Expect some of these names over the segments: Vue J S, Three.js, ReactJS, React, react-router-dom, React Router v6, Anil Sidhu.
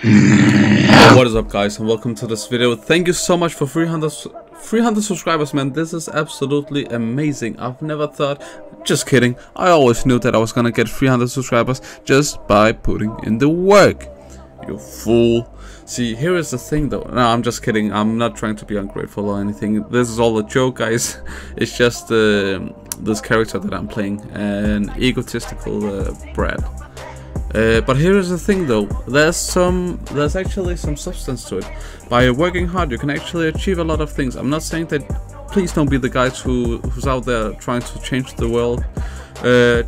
What is up, guys, and welcome to this video. Thank you so much for 300 subscribers, man. This is absolutely amazing. I've never thought, just kidding, I always knew that I was gonna get 300 subscribers just by putting in the work, you fool. See, here is the thing though. No, I'm just kidding. I'm not trying to be ungrateful or anything. This is all a joke, guys. It's just this character that I'm playing, an egotistical brat. But here is the thing though, there's actually some substance to it. By working hard you can actually achieve a lot of things. I'm not saying that, please don't be the guys who's out there trying to change the world.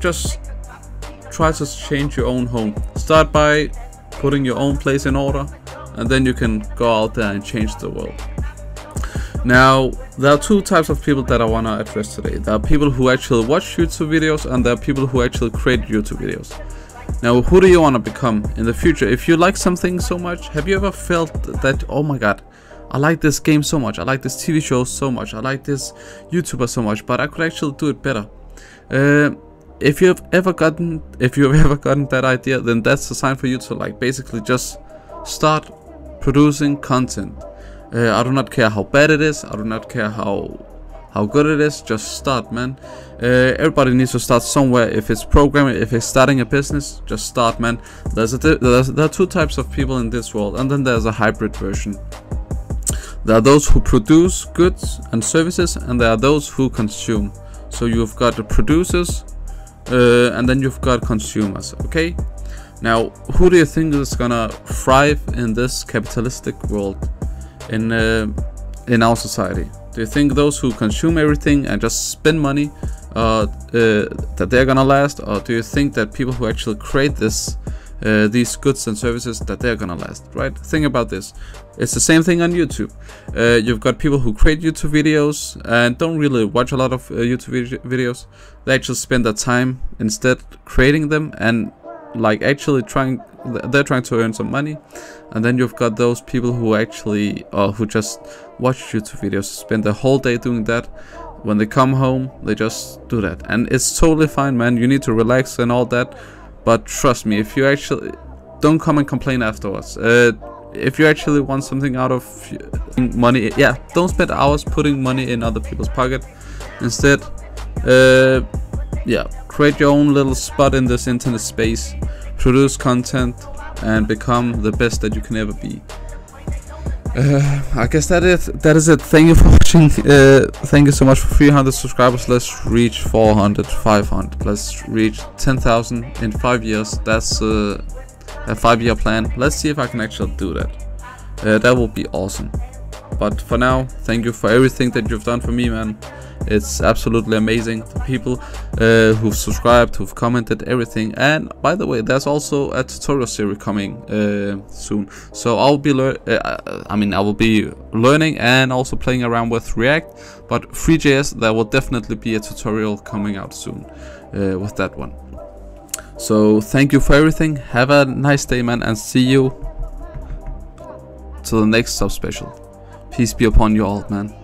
Just try to change your own home. Start by putting your own place in order, and then you can go out there and change the world. Now, there are two types of people that I want to address today. There are people who actually watch YouTube videos, and there are people who actually create YouTube videos. Now, who do you want to become in the future? If you like something so much, have you ever felt that, oh my god, I like this game so much, I like this TV show so much, I like this YouTuber so much, but I could actually do it better. If you've ever gotten that idea, then that's a sign for you to basically just start producing content. I do not care how bad it is, I do not care how good it is, just start, man. Everybody needs to start somewhere. If it's programming, if it's starting a business, just start, man. There are two types of people in this world, and then there's a hybrid version. There are those who produce goods and services, and there are those who consume. So you've got the producers, and then you've got consumers, okay? Now, who do you think is gonna thrive in this capitalistic world, in our society? Do you think those who consume everything and just spend money, that they're gonna last? Or do you think that people who actually create these goods and services, that they're gonna last, right? Think about this. It's the same thing on YouTube. You've got people who create YouTube videos and don't really watch a lot of YouTube videos. They actually spend their time instead creating them and actually they're trying to earn some money. And then you've got those people who actually who just watch YouTube videos, spend the whole day doing that. When they come home, they just do that, and it's totally fine, man. You need to relax and all that, but trust me, if you actually don't come and complain afterwards, if you actually want something out of money, yeah, don't spend hours putting money in other people's pocket. Instead, yeah, create your own little spot in this internet space, produce content, and become the best that you can ever be. I guess that is it. Thank you for watching. Thank you so much for 300 subscribers. Let's reach 400, 500. Let's reach 10,000 in 5 years. That's a 5-year plan. Let's see if I can actually do that. That would be awesome. But for now, thank you for everything that you've done for me, man. It's absolutely amazing. The people who've subscribed, who've commented, everything. And by the way, there's also a tutorial series coming soon. So I will be learning and also playing around with React. But Three.js, there will definitely be a tutorial coming out soon with that one. So thank you for everything. Have a nice day, man, and see you to the next subspecial. Peace be upon you all, man.